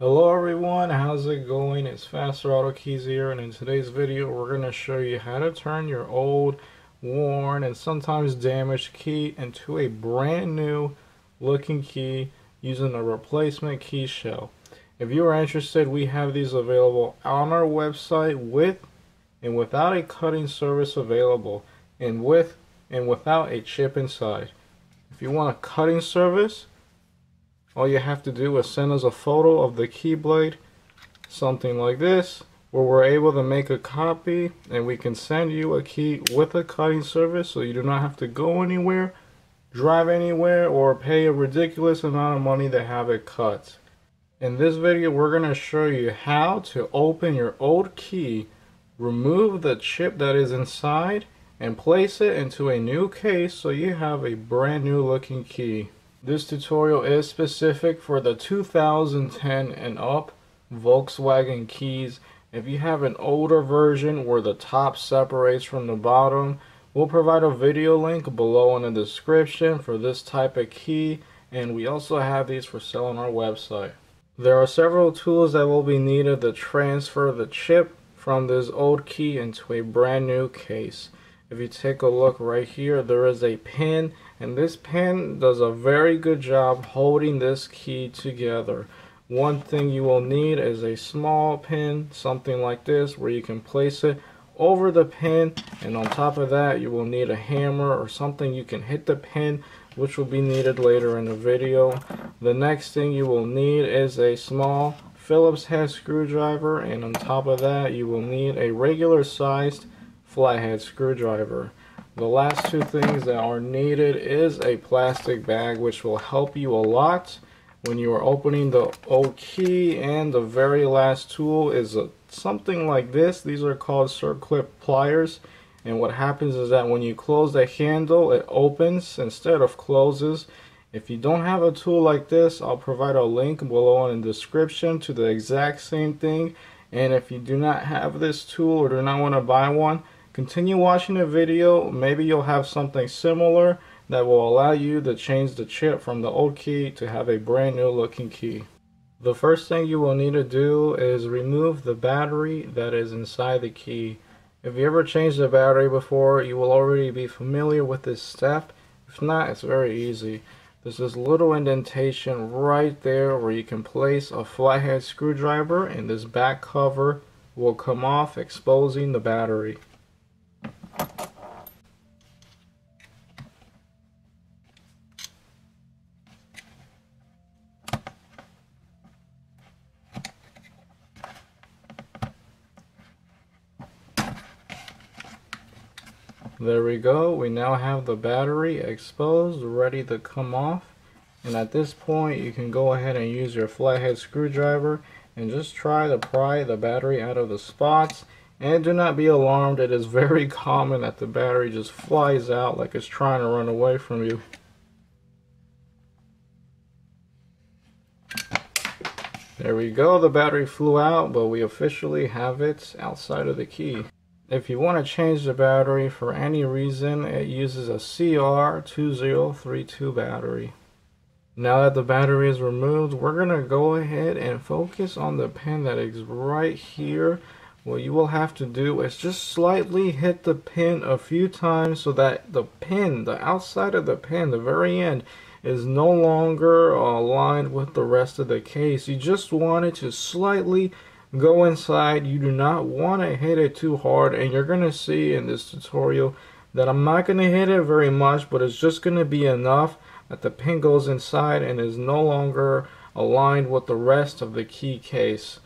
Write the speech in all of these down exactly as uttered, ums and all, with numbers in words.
Hello everyone, how's it going? It's Faster Auto Keys here, and in today's video we're going to show you how to turn your old, worn, and sometimes damaged key into a brand new looking key using a replacement key shell. If you are interested, we have these available on our website with and without a cutting service available, and with and without a chip inside. If you want a cutting service, all you have to do is send us a photo of the key blade, something like this, where we're able to make a copy and we can send you a key with a cutting service so you do not have to go anywhere, drive anywhere, or pay a ridiculous amount of money to have it cut. In this video, we're going to show you how to open your old key, remove the chip that is inside, and place it into a new case so you have a brand new looking key. This tutorial is specific for the two thousand ten and up Volkswagen keys. If you have an older version where the top separates from the bottom, we'll provide a video link below in the description for this type of key, and we also have these for sale on our website. There are several tools that will be needed to transfer the chip from this old key into a brand new case. If you take a look right here, there is a pin, and this pin does a very good job holding this key together. One thing you will need is a small pin, something like this, where you can place it over the pin, and on top of that you will need a hammer or something you can hit the pin, which will be needed later in the video. The next thing you will need is a small Phillips head screwdriver, and on top of that you will need a regular sized flathead screwdriver. The last two things that are needed is a plastic bag, which will help you a lot when you are opening the old key, and the very last tool is a, something like this. These are called Circlip pliers, and what happens is that when you close the handle, it opens instead of closes. If you don't have a tool like this, I'll provide a link below in the description to the exact same thing, and if you do not have this tool or do not want to buy one, continue watching the video. Maybe you'll have something similar that will allow you to change the chip from the old key to have a brand new looking key. The first thing you will need to do is remove the battery that is inside the key. If you ever changed the battery before, you will already be familiar with this step. If not, it's very easy. There's this little indentation right there where you can place a flathead screwdriver, and this back cover will come off, exposing the battery. There we go, we now have the battery exposed, ready to come off, and at this point you can go ahead and use your flathead screwdriver and just try to pry the battery out of the spots. And do not be alarmed, it is very common that the battery just flies out like it's trying to run away from you. There we go, the battery flew out, but we officially have it outside of the key. If you want to change the battery for any reason, it uses a C R two zero three two battery. Now that the battery is removed, we're going to go ahead and focus on the pin that is right here. What you will have to do is just slightly hit the pin a few times so that the pin, the outside of the pin, the very end, is no longer aligned with the rest of the case. You just want it to slightly go inside. You do not want to hit it too hard, and you're going to see in this tutorial that I'm not going to hit it very much, but it's just going to be enough that the pin goes inside and is no longer aligned with the rest of the key case.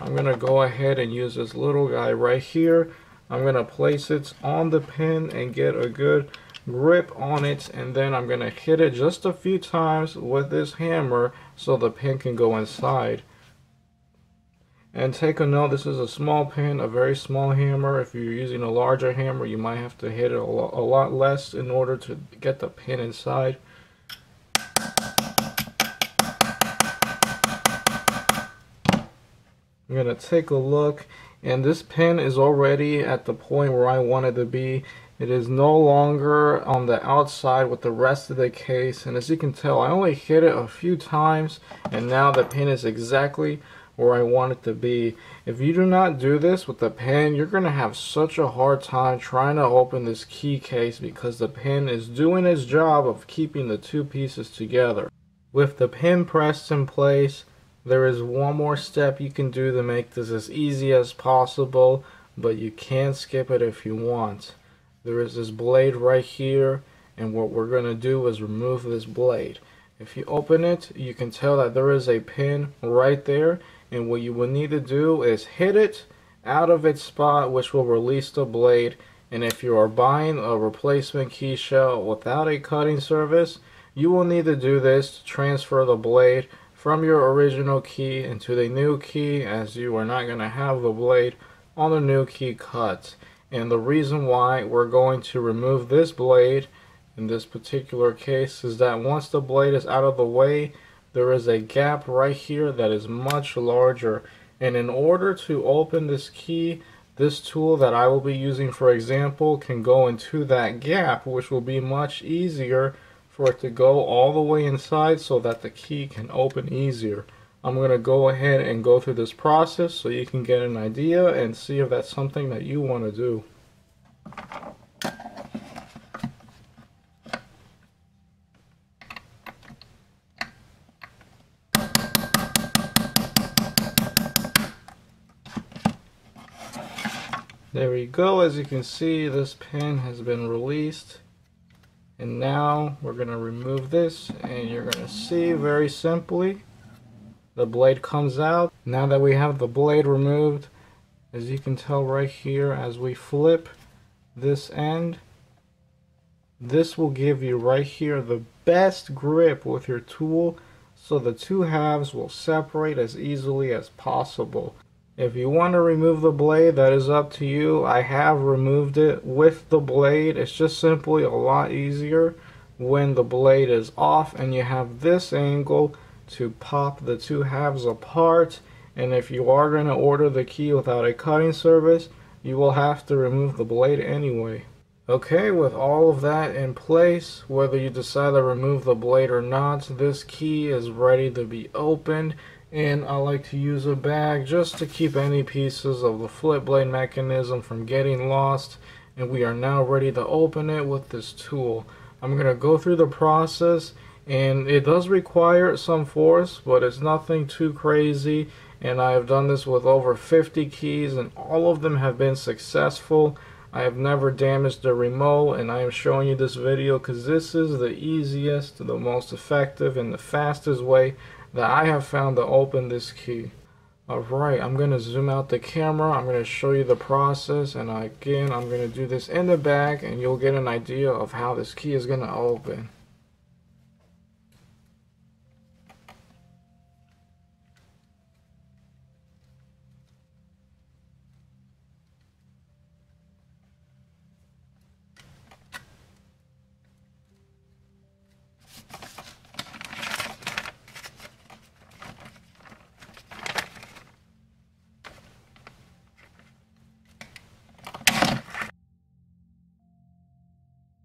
I'm going to go ahead and use this little guy right here. I'm going to place it on the pin and get a good grip on it, and then I'm going to hit it just a few times with this hammer so the pin can go inside. And take a note, this is a small pin, a very small hammer. If you're using a larger hammer, you might have to hit it a lot less in order to get the pin inside. I'm going to take a look, and this pin is already at the point where I want it to be. It is no longer on the outside with the rest of the case, and as you can tell, I only hit it a few times and now the pin is exactly where I want it to be. If you do not do this with the pin, you're going to have such a hard time trying to open this key case because the pin is doing its job of keeping the two pieces together. With the pin pressed in place, there is one more step you can do to make this as easy as possible, but you can skip it if you want. There is this blade right here, and what we're going to do is remove this blade. If you open it, you can tell that there is a pin right there, and what you will need to do is hit it out of its spot, which will release the blade. And if you are buying a replacement key shell without a cutting service, you will need to do this to transfer the blade from your original key into the new key, as you are not going to have the blade on the new key cut. And the reason why we're going to remove this blade in this particular case is that once the blade is out of the way, there is a gap right here that is much larger, and in order to open this key, this tool that I will be using, for example, can go into that gap, which will be much easier for it to go all the way inside so that the key can open easier. I'm going to go ahead and go through this process so you can get an idea and see if that's something that you want to do. There we go. As you can see, this pin has been released, and now we're going to remove this, and you're going to see very simply the blade comes out. Now that we have the blade removed, as you can tell right here, as we flip this end, this will give you right here the best grip with your tool, so the two halves will separate as easily as possible. If you want to remove the blade, that is up to you. I have removed it with the blade. It's just simply a lot easier when the blade is off and you have this angle to pop the two halves apart. And if you are going to order the key without a cutting service, you will have to remove the blade anyway. Okay, with all of that in place, whether you decide to remove the blade or not, this key is ready to be opened. And I like to use a bag just to keep any pieces of the flip blade mechanism from getting lost, and we are now ready to open it with this tool. I'm going to go through the process, and it does require some force, but it's nothing too crazy, and I have done this with over fifty keys, and all of them have been successful. I have never damaged the remote, and I am showing you this video because this is the easiest, the most effective, and the fastest way that I have found to open this key. Alright, I'm going to zoom out the camera. I'm going to show you the process, and again, I'm going to do this in the bag, and you'll get an idea of how this key is going to open.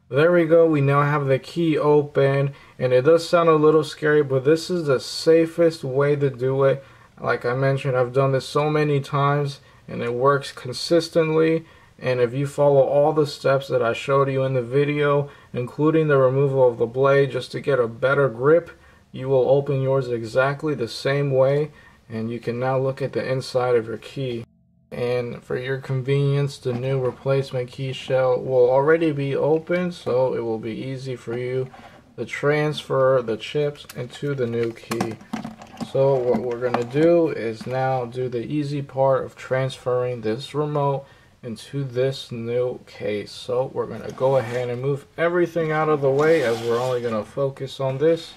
There we go, we now have the key open, and it does sound a little scary, but this is the safest way to do it. Like I mentioned, I've done this so many times, and it works consistently, and if you follow all the steps that I showed you in the video, including the removal of the blade just to get a better grip, you will open yours exactly the same way, and you can now look at the inside of your key. And for your convenience, the new replacement key shell will already be open, so it will be easy for you to transfer the chips into the new key. So what we're going to do is now do the easy part of transferring this remote into this new case. So we're going to go ahead and move everything out of the way, as we're only going to focus on this.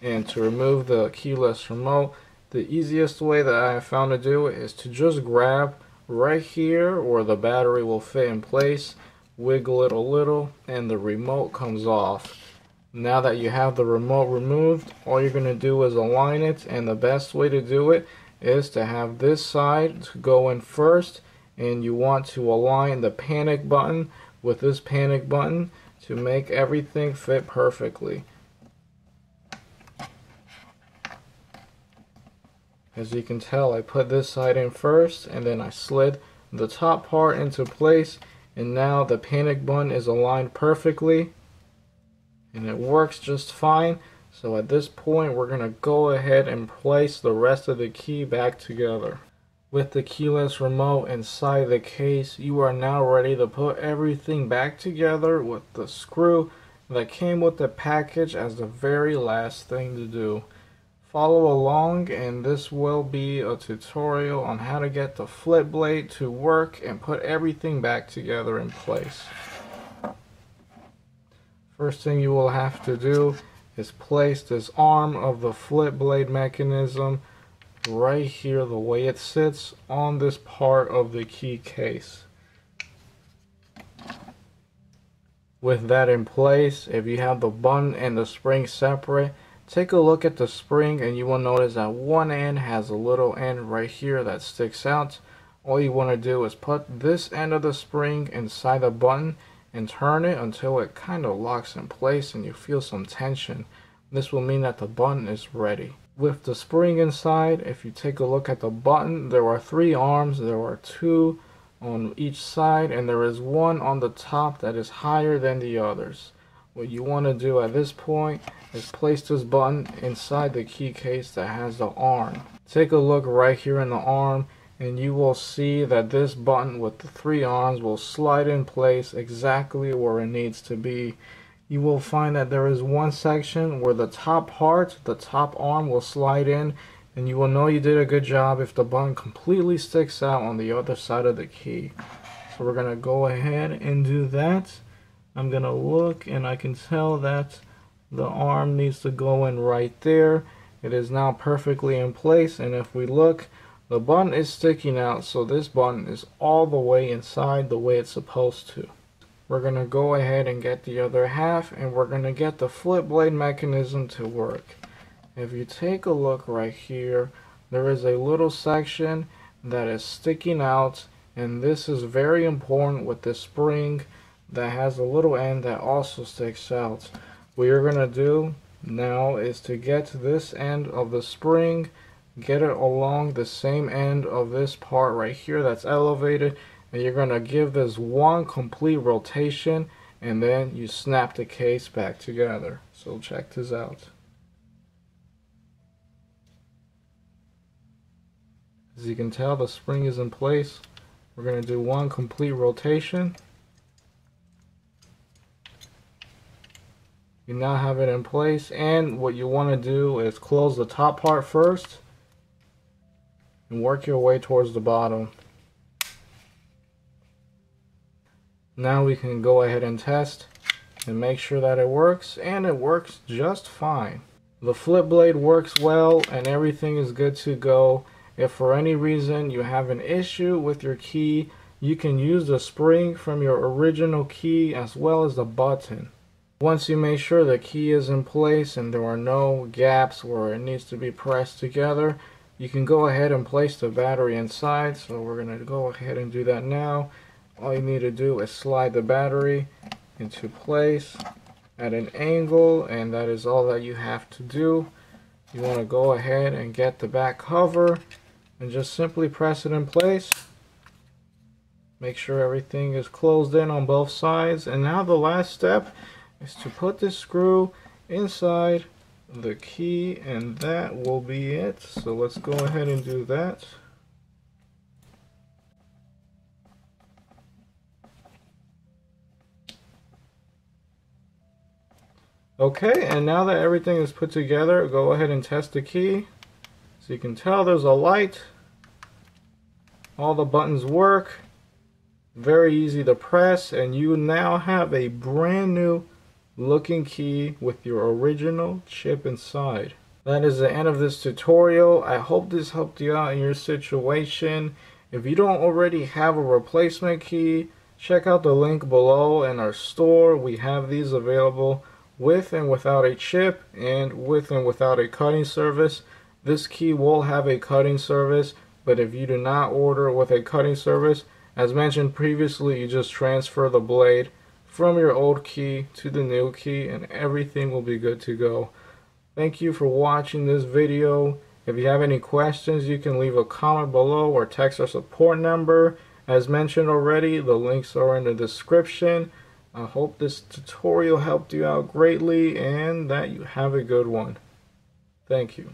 And to remove the keyless remote, the easiest way that I have found to do it is to just grab right here where the battery will fit in place, wiggle it a little, and the remote comes off. Now that you have the remote removed, all you're going to do is align it, and the best way to do it is to have this side to go in first, and you want to align the panic button with this panic button to make everything fit perfectly. As you can tell, I put this side in first and then I slid the top part into place, and now the panic button is aligned perfectly and it works just fine. So at this point we're going to go ahead and place the rest of the key back together. With the keyless remote inside the case, you are now ready to put everything back together with the screw that came with the package as the very last thing to do. Follow along, and this will be a tutorial on how to get the flip blade to work and put everything back together in place. First thing you will have to do is place this arm of the flip blade mechanism right here the way it sits on this part of the key case. With that in place, if you have the button and the spring separate, take a look at the spring and you will notice that one end has a little end right here that sticks out. All you want to do is put this end of the spring inside the button and turn it until it kind of locks in place and you feel some tension. This will mean that the button is ready. With the spring inside, if you take a look at the button, there are three arms. There are two on each side and there is one on the top that is higher than the others. What you want to do at this point is place this button inside the key case that has the arm. Take a look right here in the arm and you will see that this button with the three arms will slide in place exactly where it needs to be. You will find that there is one section where the top part, the top arm, will slide in, and you will know you did a good job if the button completely sticks out on the other side of the key. So we're going to go ahead and do that. I'm going to look and I can tell that the arm needs to go in right there. It is now perfectly in place, and if we look, the button is sticking out, so this button is all the way inside the way it's supposed to. We're going to go ahead and get the other half, and we're going to get the flip blade mechanism to work. If you take a look right here, there is a little section that is sticking out, and this is very important with the spring that has a little end that also sticks out. What you're going to do now is to get this end of the spring, get it along the same end of this part right here that's elevated, and you're going to give this one complete rotation, and then you snap the case back together. So check this out. As you can tell, the spring is in place. We're going to do one complete rotation. You now have it in place, and what you want to do is close the top part first and work your way towards the bottom. Now we can go ahead and test and make sure that it works, and it works just fine. The flip blade works well and everything is good to go. If for any reason you have an issue with your key, you can use the spring from your original key as well as the button. Once you make sure the key is in place and there are no gaps where it needs to be pressed together, you can go ahead and place the battery inside. So we're going to go ahead and do that now. All you need to do is slide the battery into place at an angle, and that is all that you have to do. You want to go ahead and get the back cover and just simply press it in place. Make sure everything is closed in on both sides, and now the last step is to put this screw inside the key, and that will be it. So let's go ahead and do that. Okay, and now that everything is put together, go ahead and test the key. So you can tell there's a light. All the buttons work. Very easy to press, and you now have a brand new looking key with your original chip inside. That is the end of this tutorial. I hope this helped you out in your situation. If you don't already have a replacement key, check out the link below in our store. We have these available with and without a chip and with and without a cutting service. This key will have a cutting service, but if you do not order with a cutting service, As mentioned previously, you just transfer the blade from your old key to the new key and everything will be good to go. Thank you for watching this video. If you have any questions, you can leave a comment below or text our support number. As mentioned already, the links are in the description. I hope this tutorial helped you out greatly and that you have a good one. Thank you.